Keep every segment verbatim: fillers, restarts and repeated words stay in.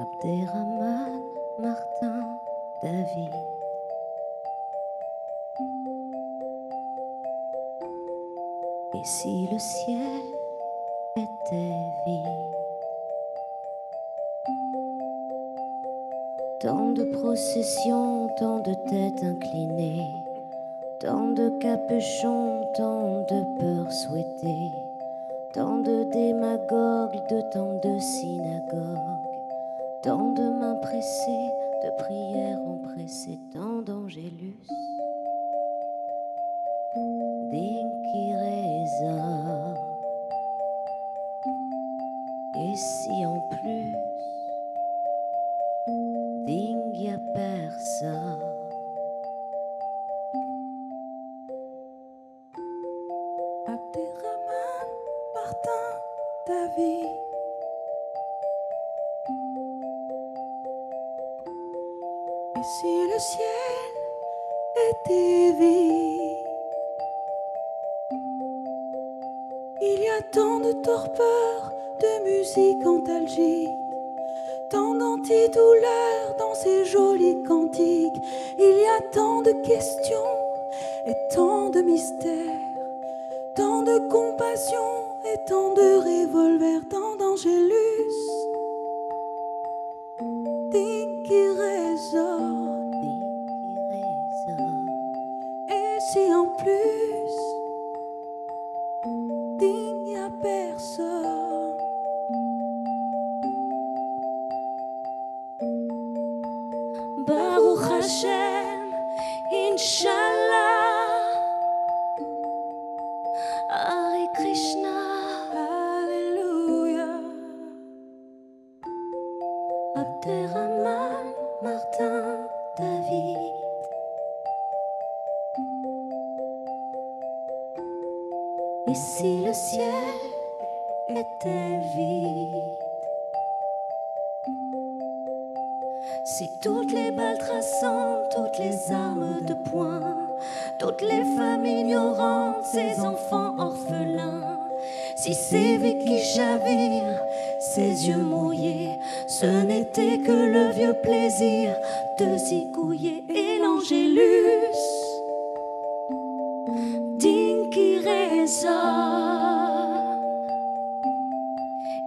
Abderrahman, Martin, David. Et si le ciel était vide, tant de processions, tant de têtes inclinées, tant de capuchons, tant de peurs souhaitées, tant de démagogues, de tant de synagogues, tant de mains pressées, de prières empressées, tant d'angélus. Dinkyresa. Et si en plus Dinkyresa. Abderrahman, Martin, David. Et si le ciel était vide, il y a tant de torpeur, de musique antalgique, tant d'antidouleurs dans ces jolis cantiques. Il y a tant de questions et tant de mystères, tant de compassion et tant de revolvers, tant d'angélus. Dinkyresa. Et si en plus personne. Baruch Hashem, Inch'Allah. Hare Krishna, Alléluia. Abderrahman, Martin, David. Et si le ciel était vide, si toutes les balles traçantes, toutes les armes de poing, toutes les femmes ignorantes, ces enfants orphelins, si ces vies qui chavirent, ces yeux mouillés, ce n'était que le vieux plaisir de Zygouillet et l'angélus.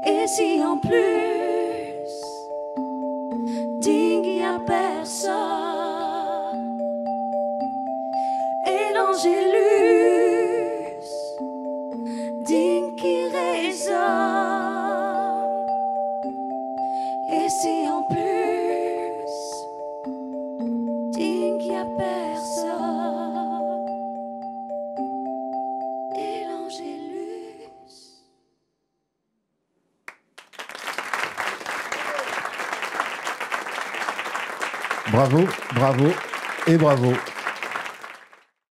Et si en plus Dinkyresa et l'angélus Dinkyresa. Et si en plus Dinkyresa. Bravo, bravo et bravo.